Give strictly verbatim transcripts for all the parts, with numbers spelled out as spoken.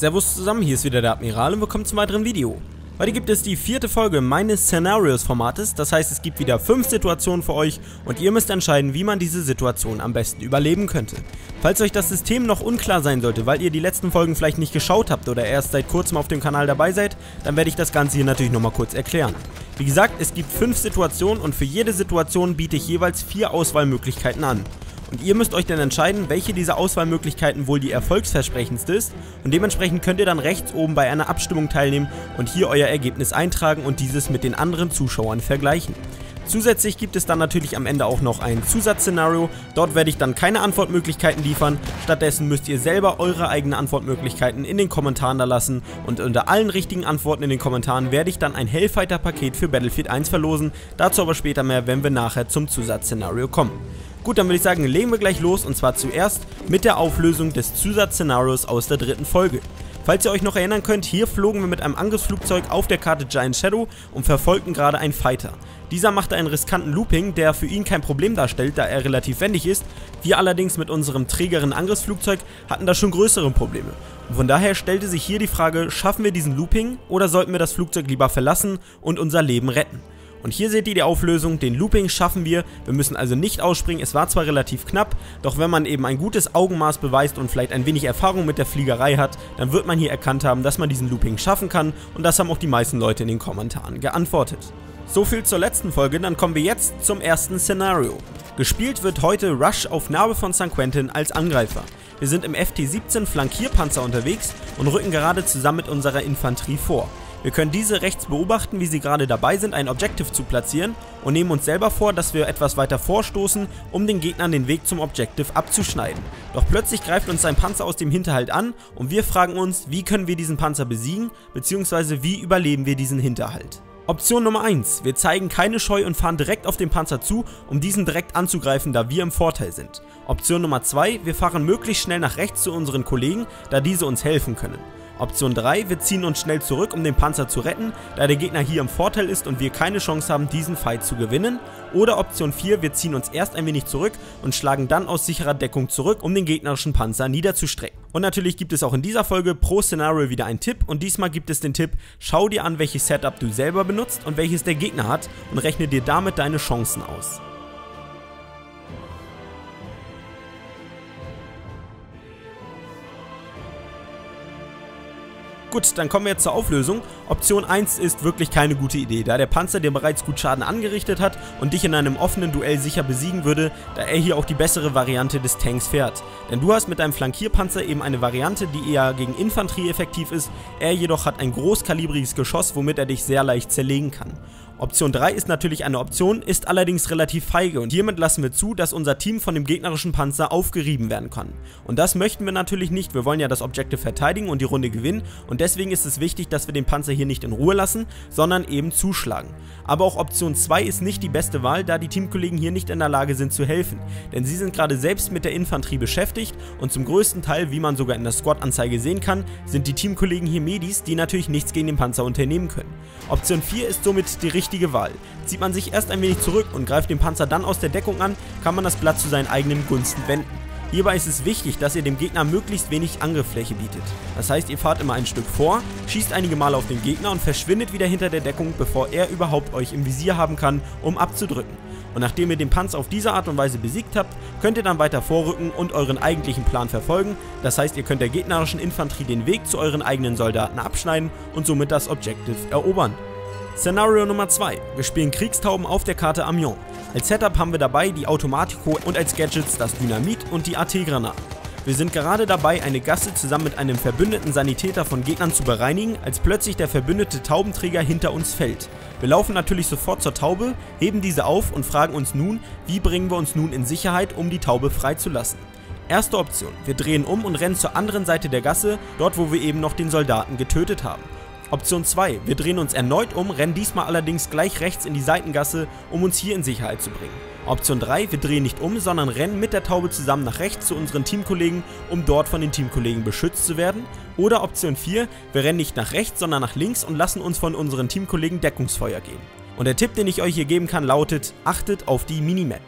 Servus zusammen, hier ist wieder der Admiral und willkommen zum weiteren Video. Heute gibt es die vierte Folge meines Szenarios-Formates, das heißt es gibt wieder fünf Situationen für euch und ihr müsst entscheiden, wie man diese Situation am besten überleben könnte. Falls euch das System noch unklar sein sollte, weil ihr die letzten Folgen vielleicht nicht geschaut habt oder erst seit kurzem auf dem Kanal dabei seid, dann werde ich das Ganze hier natürlich nochmal kurz erklären. Wie gesagt, es gibt fünf Situationen und für jede Situation biete ich jeweils vier Auswahlmöglichkeiten an. Und ihr müsst euch dann entscheiden, welche dieser Auswahlmöglichkeiten wohl die erfolgsversprechendste ist und dementsprechend könnt ihr dann rechts oben bei einer Abstimmung teilnehmen und hier euer Ergebnis eintragen und dieses mit den anderen Zuschauern vergleichen. Zusätzlich gibt es dann natürlich am Ende auch noch ein Zusatzszenario, dort werde ich dann keine Antwortmöglichkeiten liefern, stattdessen müsst ihr selber eure eigenen Antwortmöglichkeiten in den Kommentaren da lassen und unter allen richtigen Antworten in den Kommentaren werde ich dann ein Hellfighter-Paket für Battlefield eins verlosen, dazu aber später mehr, wenn wir nachher zum Zusatzszenario kommen. Gut, dann würde ich sagen, legen wir gleich los und zwar zuerst mit der Auflösung des Zusatzszenarios aus der dritten Folge. Falls ihr euch noch erinnern könnt, hier flogen wir mit einem Angriffsflugzeug auf der Karte Giant Shadow und verfolgten gerade einen Fighter. Dieser machte einen riskanten Looping, der für ihn kein Problem darstellt, da er relativ wendig ist. Wir allerdings mit unserem trägeren Angriffsflugzeug hatten da schon größere Probleme. Und von daher stellte sich hier die Frage, schaffen wir diesen Looping oder sollten wir das Flugzeug lieber verlassen und unser Leben retten? Und hier seht ihr die Auflösung, den Looping schaffen wir, wir müssen also nicht ausspringen, es war zwar relativ knapp, doch wenn man eben ein gutes Augenmaß beweist und vielleicht ein wenig Erfahrung mit der Fliegerei hat, dann wird man hier erkannt haben, dass man diesen Looping schaffen kann und das haben auch die meisten Leute in den Kommentaren geantwortet. So viel zur letzten Folge, dann kommen wir jetzt zum ersten Szenario. Gespielt wird heute Rush auf Narbe von San Quentin als Angreifer. Wir sind im F T siebzehn Flankierpanzer unterwegs und rücken gerade zusammen mit unserer Infanterie vor. Wir können diese rechts beobachten, wie sie gerade dabei sind, ein Objective zu platzieren und nehmen uns selber vor, dass wir etwas weiter vorstoßen, um den Gegnern den Weg zum Objective abzuschneiden. Doch plötzlich greift uns ein Panzer aus dem Hinterhalt an und wir fragen uns, wie können wir diesen Panzer besiegen, beziehungsweise wie überleben wir diesen Hinterhalt. Option Nummer eins, wir zeigen keine Scheu und fahren direkt auf den Panzer zu, um diesen direkt anzugreifen, da wir im Vorteil sind. Option Nummer zwei, wir fahren möglichst schnell nach rechts zu unseren Kollegen, da diese uns helfen können. Option drei, wir ziehen uns schnell zurück, um den Panzer zu retten, da der Gegner hier im Vorteil ist und wir keine Chance haben, diesen Fight zu gewinnen. Oder Option vier, wir ziehen uns erst ein wenig zurück und schlagen dann aus sicherer Deckung zurück, um den gegnerischen Panzer niederzustrecken. Und natürlich gibt es auch in dieser Folge pro Szenario wieder einen Tipp und diesmal gibt es den Tipp, schau dir an, welches Setup du selber benutzt und welches der Gegner hat und rechne dir damit deine Chancen aus. Gut, dann kommen wir jetzt zur Auflösung. Option eins ist wirklich keine gute Idee, da der Panzer dir bereits gut Schaden angerichtet hat und dich in einem offenen Duell sicher besiegen würde, da er hier auch die bessere Variante des Tanks fährt. Denn du hast mit deinem Flankierpanzer eben eine Variante, die eher gegen Infanterie effektiv ist, er jedoch hat ein großkalibriges Geschoss, womit er dich sehr leicht zerlegen kann. Option drei ist natürlich eine Option, ist allerdings relativ feige und hiermit lassen wir zu, dass unser Team von dem gegnerischen Panzer aufgerieben werden kann. Und das möchten wir natürlich nicht, wir wollen ja das Objective verteidigen und die Runde gewinnen und deswegen ist es wichtig, dass wir den Panzer hier nicht in Ruhe lassen, sondern eben zuschlagen. Aber auch Option zwei ist nicht die beste Wahl, da die Teamkollegen hier nicht in der Lage sind zu helfen, denn sie sind gerade selbst mit der Infanterie beschäftigt und zum größten Teil, wie man sogar in der Squad-Anzeige sehen kann, sind die Teamkollegen hier Medis, die natürlich nichts gegen den Panzer unternehmen können. Option vier ist somit die richtige Wahl. Zieht man sich erst ein wenig zurück und greift den Panzer dann aus der Deckung an, kann man das Blatt zu seinen eigenen Gunsten wenden. Hierbei ist es wichtig, dass ihr dem Gegner möglichst wenig Angriffsfläche bietet. Das heißt, ihr fahrt immer ein Stück vor, schießt einige Male auf den Gegner und verschwindet wieder hinter der Deckung, bevor er überhaupt euch im Visier haben kann, um abzudrücken. Und nachdem ihr den Panzer auf diese Art und Weise besiegt habt, könnt ihr dann weiter vorrücken und euren eigentlichen Plan verfolgen. Das heißt, ihr könnt der gegnerischen Infanterie den Weg zu euren eigenen Soldaten abschneiden und somit das Objective erobern. Szenario Nummer zwei. Wir spielen Kriegstauben auf der Karte Amiens. Als Setup haben wir dabei die Automatico und als Gadgets das Dynamit und die A T-Granaten. Wir sind gerade dabei, eine Gasse zusammen mit einem verbündeten Sanitäter von Gegnern zu bereinigen, als plötzlich der verbündete Taubenträger hinter uns fällt. Wir laufen natürlich sofort zur Taube, heben diese auf und fragen uns nun, wie bringen wir uns nun in Sicherheit, um die Taube freizulassen. Erste Option. Wir drehen um und rennen zur anderen Seite der Gasse, dort wo wir eben noch den Soldaten getötet haben. Option zwei, wir drehen uns erneut um, rennen diesmal allerdings gleich rechts in die Seitengasse, um uns hier in Sicherheit zu bringen. Option drei, wir drehen nicht um, sondern rennen mit der Taube zusammen nach rechts zu unseren Teamkollegen, um dort von den Teamkollegen beschützt zu werden. Oder Option vier, wir rennen nicht nach rechts, sondern nach links und lassen uns von unseren Teamkollegen Deckungsfeuer geben. Und der Tipp, den ich euch hier geben kann, lautet, achtet auf die Minimap.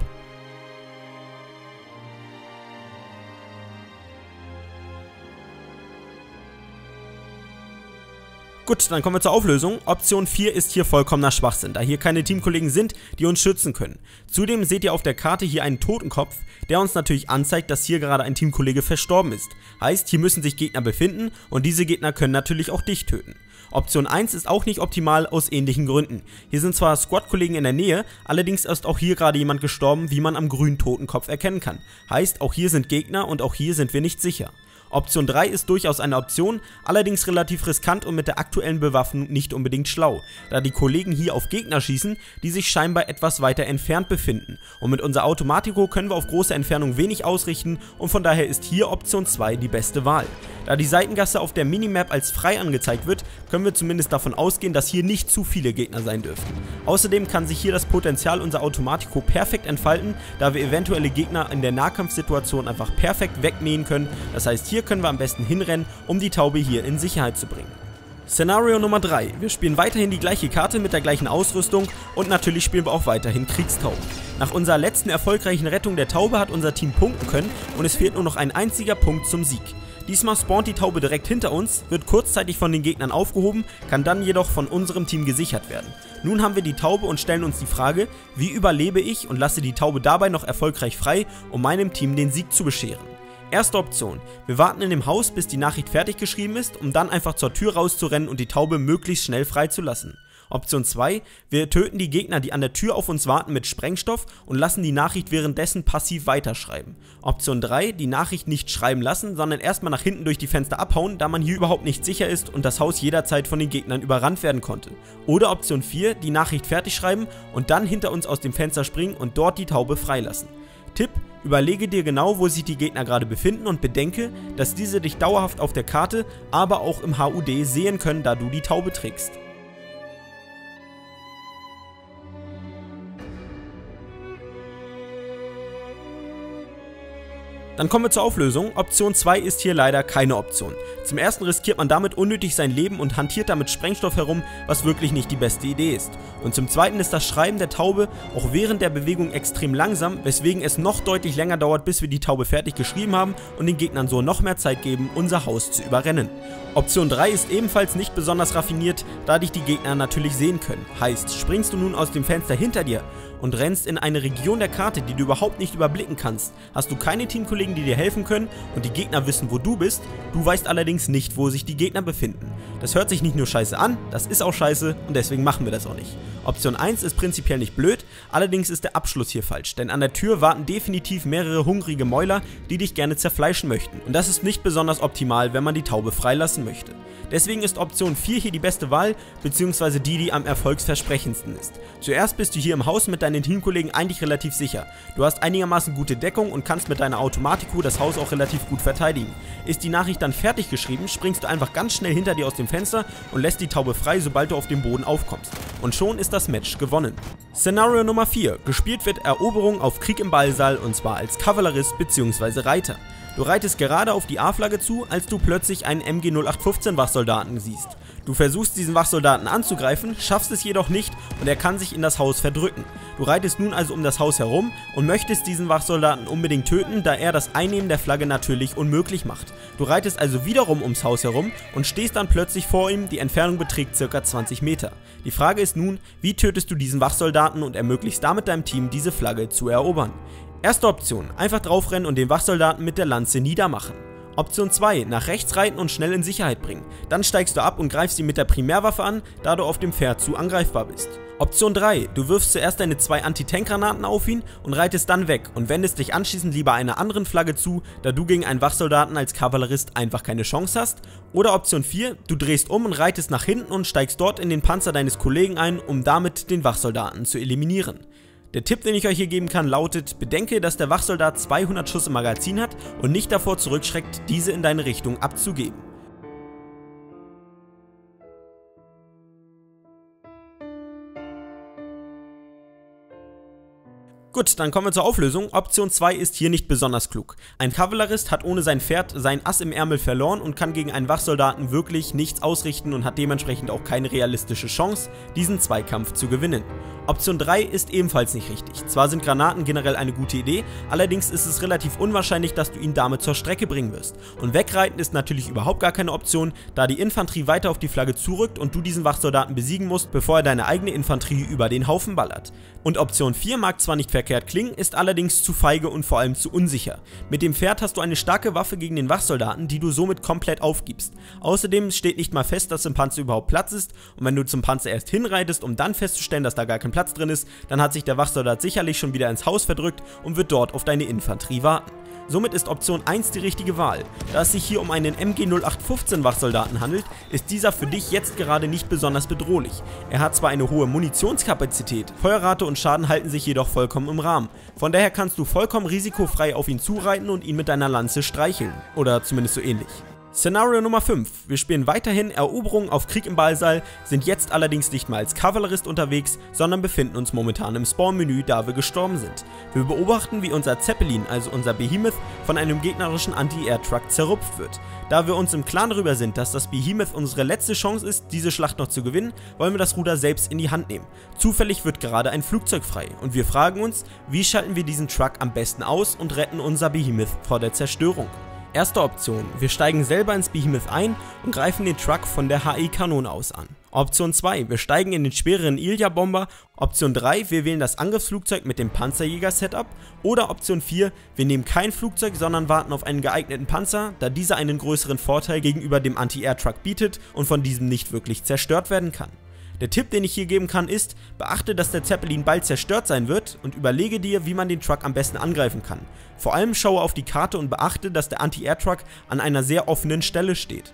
Gut, dann kommen wir zur Auflösung. Option vier ist hier vollkommener Schwachsinn, da hier keine Teamkollegen sind, die uns schützen können. Zudem seht ihr auf der Karte hier einen Totenkopf, der uns natürlich anzeigt, dass hier gerade ein Teamkollege verstorben ist. Heißt, hier müssen sich Gegner befinden und diese Gegner können natürlich auch dich töten. Option eins ist auch nicht optimal aus ähnlichen Gründen. Hier sind zwar Squad-Kollegen in der Nähe, allerdings ist auch hier gerade jemand gestorben, wie man am grünen Totenkopf erkennen kann. Heißt, auch hier sind Gegner und auch hier sind wir nicht sicher. Option drei ist durchaus eine Option, allerdings relativ riskant und mit der aktuellen Bewaffnung nicht unbedingt schlau, da die Kollegen hier auf Gegner schießen, die sich scheinbar etwas weiter entfernt befinden. Und mit unserer Automatico können wir auf große Entfernung wenig ausrichten und von daher ist hier Option zwei die beste Wahl. Da die Seitengasse auf der Minimap als frei angezeigt wird, können wir zumindest davon ausgehen, dass hier nicht zu viele Gegner sein dürften. Außerdem kann sich hier das Potenzial unserer Automatico perfekt entfalten, da wir eventuelle Gegner in der Nahkampfsituation einfach perfekt wegmähen können, das heißt hier können wir am besten hinrennen, um die Taube hier in Sicherheit zu bringen. Szenario Nummer drei. Wir spielen weiterhin die gleiche Karte mit der gleichen Ausrüstung und natürlich spielen wir auch weiterhin Kriegstauben. Nach unserer letzten erfolgreichen Rettung der Taube hat unser Team punkten können und es fehlt nur noch ein einziger Punkt zum Sieg. Diesmal spawnt die Taube direkt hinter uns, wird kurzzeitig von den Gegnern aufgehoben, kann dann jedoch von unserem Team gesichert werden. Nun haben wir die Taube und stellen uns die Frage, wie überlebe ich und lasse die Taube dabei noch erfolgreich frei, um meinem Team den Sieg zu bescheren. Erste Option, wir warten in dem Haus, bis die Nachricht fertig geschrieben ist, um dann einfach zur Tür rauszurennen und die Taube möglichst schnell freizulassen. Option zwei, wir töten die Gegner, die an der Tür auf uns warten, mit Sprengstoff und lassen die Nachricht währenddessen passiv weiterschreiben. Option drei, die Nachricht nicht schreiben lassen, sondern erstmal nach hinten durch die Fenster abhauen, da man hier überhaupt nicht sicher ist und das Haus jederzeit von den Gegnern überrannt werden konnte. Oder Option vier, die Nachricht fertig schreiben und dann hinter uns aus dem Fenster springen und dort die Taube freilassen. Tipp: Überlege dir genau, wo sich die Gegner gerade befinden und bedenke, dass diese dich dauerhaft auf der Karte, aber auch im H U D sehen können, da du die Taube trägst. Dann kommen wir zur Auflösung. Option zwei ist hier leider keine Option. Zum ersten riskiert man damit unnötig sein Leben und hantiert damit Sprengstoff herum, was wirklich nicht die beste Idee ist. Und zum zweiten ist das Schreiben der Taube auch während der Bewegung extrem langsam, weswegen es noch deutlich länger dauert, bis wir die Taube fertig geschrieben haben und den Gegnern so noch mehr Zeit geben, unser Haus zu überrennen. Option drei ist ebenfalls nicht besonders raffiniert, da dich die Gegner natürlich sehen können. Heißt, springst du nun aus dem Fenster hinter dir und rennst in eine Region der Karte, die du überhaupt nicht überblicken kannst, hast du keine Teamkollegen, die dir helfen können und die Gegner wissen, wo du bist, du weißt allerdings nicht, wo sich die Gegner befinden. Das hört sich nicht nur scheiße an, das ist auch scheiße und deswegen machen wir das auch nicht. Option eins ist prinzipiell nicht blöd, allerdings ist der Abschluss hier falsch, denn an der Tür warten definitiv mehrere hungrige Mäuler, die dich gerne zerfleischen möchten und das ist nicht besonders optimal, wenn man die Taube freilassen möchte. Deswegen ist Option vier hier die beste Wahl, beziehungsweise die, die am erfolgsversprechendsten ist. Zuerst bist du hier im Haus mit deinen Teamkollegen eigentlich relativ sicher. Du hast einigermaßen gute Deckung und kannst mit deiner Automatico das Haus auch relativ gut verteidigen. Ist die Nachricht dann fertig geschrieben, springst du einfach ganz schnell hinter dir aus dem Fenster und lässt die Taube frei, sobald du auf dem Boden aufkommst. Und schon ist das Match gewonnen. Szenario Nummer vier. Gespielt wird Eroberung auf Krieg im Ballsaal und zwar als Kavallerist bzw. Reiter. Du reitest gerade auf die A-Flagge zu, als du plötzlich einen M G null acht fünfzehn Wachsoldaten siehst. Du versuchst diesen Wachsoldaten anzugreifen, schaffst es jedoch nicht und er kann sich in das Haus verdrücken. Du reitest nun also um das Haus herum und möchtest diesen Wachsoldaten unbedingt töten, da er das Einnehmen der Flagge natürlich unmöglich macht. Du reitest also wiederum ums Haus herum und stehst dann plötzlich vor ihm, die Entfernung beträgt ca. zwanzig Meter. Die Frage ist nun, wie tötest du diesen Wachsoldaten und ermöglichst damit deinem Team, diese Flagge zu erobern? Erste Option, einfach draufrennen und den Wachsoldaten mit der Lanze niedermachen. Option zwei, nach rechts reiten und schnell in Sicherheit bringen. Dann steigst du ab und greifst ihn mit der Primärwaffe an, da du auf dem Pferd zu angreifbar bist. Option drei, du wirfst zuerst deine zwei Anti-Tank-Granaten auf ihn und reitest dann weg und wendest dich anschließend lieber einer anderen Flagge zu, da du gegen einen Wachsoldaten als Kavallerist einfach keine Chance hast. Oder Option vier, du drehst um und reitest nach hinten und steigst dort in den Panzer deines Kollegen ein, um damit den Wachsoldaten zu eliminieren. Der Tipp, den ich euch hier geben kann, lautet: Bedenke, dass der Wachsoldat zweihundert Schuss im Magazin hat und nicht davor zurückschreckt, diese in deine Richtung abzugeben. Gut, dann kommen wir zur Auflösung. Option zwei ist hier nicht besonders klug. Ein Kavallerist hat ohne sein Pferd sein Ass im Ärmel verloren und kann gegen einen Wachsoldaten wirklich nichts ausrichten und hat dementsprechend auch keine realistische Chance, diesen Zweikampf zu gewinnen. Option drei ist ebenfalls nicht richtig. Zwar sind Granaten generell eine gute Idee, allerdings ist es relativ unwahrscheinlich, dass du ihn damit zur Strecke bringen wirst. Und wegreiten ist natürlich überhaupt gar keine Option, da die Infanterie weiter auf die Flagge zurückt und du diesen Wachsoldaten besiegen musst, bevor er deine eigene Infanterie über den Haufen ballert. Und Option vier mag zwar nicht verkehrt klingen, ist allerdings zu feige und vor allem zu unsicher. Mit dem Pferd hast du eine starke Waffe gegen den Wachsoldaten, die du somit komplett aufgibst. Außerdem steht nicht mal fest, dass im Panzer überhaupt Platz ist, und wenn du zum Panzer erst hinreitest, um dann festzustellen, dass da gar kein Platz drin ist, dann hat sich der Wachsoldat sicherlich schon wieder ins Haus verdrückt und wird dort auf deine Infanterie warten. Somit ist Option eins die richtige Wahl. Da es sich hier um einen M G null acht fünfzehn Wachsoldaten handelt, ist dieser für dich jetzt gerade nicht besonders bedrohlich. Er hat zwar eine hohe Munitionskapazität, Feuerrate und Schaden halten sich jedoch vollkommen im Rahmen. Von daher kannst du vollkommen risikofrei auf ihn zureiten und ihn mit deiner Lanze streicheln. Oder zumindest so ähnlich. Szenario Nummer fünf. Wir spielen weiterhin Eroberungen auf Krieg im Ballsaal, sind jetzt allerdings nicht mehr als Kavallerist unterwegs, sondern befinden uns momentan im Spawn-Menü, da wir gestorben sind. Wir beobachten, wie unser Zeppelin, also unser Behemoth, von einem gegnerischen Anti-Air-Truck zerrupft wird. Da wir uns im Klaren darüber sind, dass das Behemoth unsere letzte Chance ist, diese Schlacht noch zu gewinnen, wollen wir das Ruder selbst in die Hand nehmen. Zufällig wird gerade ein Flugzeug frei und wir fragen uns, wie schalten wir diesen Truck am besten aus und retten unser Behemoth vor der Zerstörung. Erste Option, wir steigen selber ins Behemoth ein und greifen den Truck von der H E-Kanone aus an. Option zwei, wir steigen in den schwereren Ilya-Bomber. Option drei, wir wählen das Angriffsflugzeug mit dem Panzerjäger-Setup. Oder Option vier, wir nehmen kein Flugzeug, sondern warten auf einen geeigneten Panzer, da dieser einen größeren Vorteil gegenüber dem Anti-Air-Truck bietet und von diesem nicht wirklich zerstört werden kann. Der Tipp, den ich hier geben kann, ist, beachte, dass der Zeppelin bald zerstört sein wird und überlege dir, wie man den Truck am besten angreifen kann. Vor allem schaue auf die Karte und beachte, dass der Anti-Air-Truck an einer sehr offenen Stelle steht.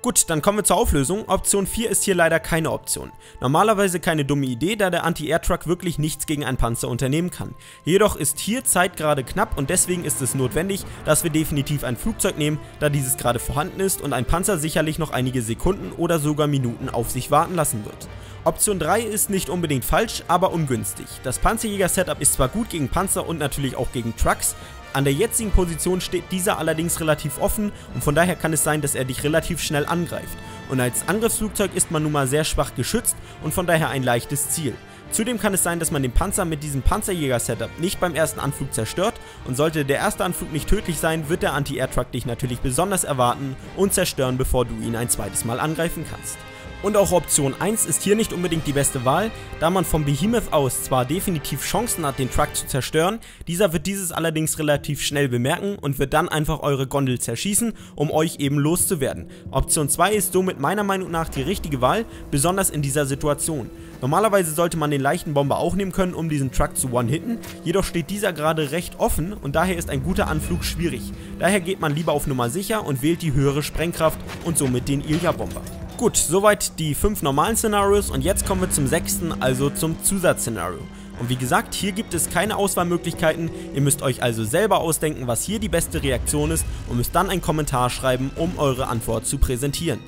Gut, dann kommen wir zur Auflösung. Option vier ist hier leider keine Option. Normalerweise keine dumme Idee, da der Anti-Air-Truck wirklich nichts gegen einen Panzer unternehmen kann. Jedoch ist hier Zeit gerade knapp und deswegen ist es notwendig, dass wir definitiv ein Flugzeug nehmen, da dieses gerade vorhanden ist und ein Panzer sicherlich noch einige Sekunden oder sogar Minuten auf sich warten lassen wird. Option drei ist nicht unbedingt falsch, aber ungünstig. Das Panzerjäger-Setup ist zwar gut gegen Panzer und natürlich auch gegen Trucks, an der jetzigen Position steht dieser allerdings relativ offen und von daher kann es sein, dass er dich relativ schnell angreift. Und als Angriffsflugzeug ist man nun mal sehr schwach geschützt und von daher ein leichtes Ziel. Zudem kann es sein, dass man den Panzer mit diesem Panzerjäger-Setup nicht beim ersten Anflug zerstört und sollte der erste Anflug nicht tödlich sein, wird der Anti-Air-Truck dich natürlich besonders erwarten und zerstören, bevor du ihn ein zweites Mal angreifen kannst. Und auch Option eins ist hier nicht unbedingt die beste Wahl, da man vom Behemoth aus zwar definitiv Chancen hat, den Truck zu zerstören, dieser wird dieses allerdings relativ schnell bemerken und wird dann einfach eure Gondel zerschießen, um euch eben loszuwerden. Option zwei ist somit meiner Meinung nach die richtige Wahl, besonders in dieser Situation. Normalerweise sollte man den leichten Bomber auch nehmen können, um diesen Truck zu one-hitten, jedoch steht dieser gerade recht offen und daher ist ein guter Anflug schwierig. Daher geht man lieber auf Nummer sicher und wählt die höhere Sprengkraft und somit den Ilya-Bomber. Gut, soweit die fünf normalen Szenarios und jetzt kommen wir zum sechsten, also zum Zusatzszenario. Und wie gesagt, hier gibt es keine Auswahlmöglichkeiten, ihr müsst euch also selber ausdenken, was hier die beste Reaktion ist und müsst dann einen Kommentar schreiben, um eure Antwort zu präsentieren.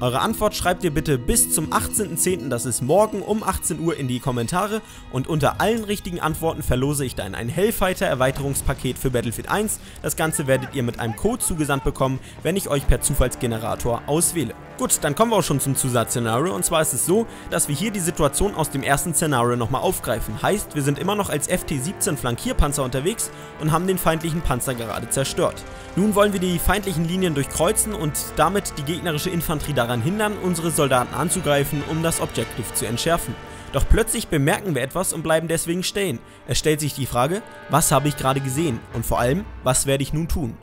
Eure Antwort schreibt ihr bitte bis zum achtzehnten zehnten, das ist morgen um achtzehn Uhr, in die Kommentare und unter allen richtigen Antworten verlose ich dann ein Hellfighter Erweiterungspaket für Battlefield eins. Das Ganze werdet ihr mit einem Code zugesandt bekommen, wenn ich euch per Zufallsgenerator auswähle. Gut, dann kommen wir auch schon zum Zusatzszenario und zwar ist es so, dass wir hier die Situation aus dem ersten Szenario nochmal aufgreifen. Heißt, wir sind immer noch als F T siebzehn Flankierpanzer unterwegs und haben den feindlichen Panzer gerade zerstört. Nun wollen wir die feindlichen Linien durchkreuzen und damit die gegnerische Infanterie daran hindern, unsere Soldaten anzugreifen, um das Objective zu entschärfen. Doch plötzlich bemerken wir etwas und bleiben deswegen stehen. Es stellt sich die Frage, was habe ich gerade gesehen und vor allem, was werde ich nun tun?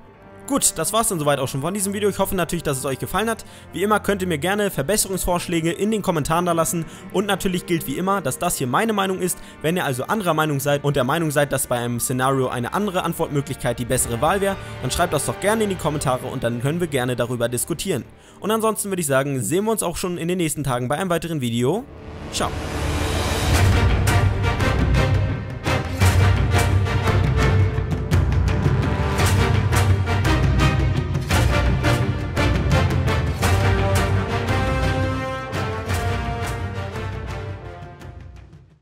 Gut, das war's dann soweit auch schon von diesem Video. Ich hoffe natürlich, dass es euch gefallen hat. Wie immer könnt ihr mir gerne Verbesserungsvorschläge in den Kommentaren da lassen. Und natürlich gilt wie immer, dass das hier meine Meinung ist. Wenn ihr also anderer Meinung seid und der Meinung seid, dass bei einem Szenario eine andere Antwortmöglichkeit die bessere Wahl wäre, dann schreibt das doch gerne in die Kommentare und dann können wir gerne darüber diskutieren. Und ansonsten würde ich sagen, sehen wir uns auch schon in den nächsten Tagen bei einem weiteren Video. Ciao.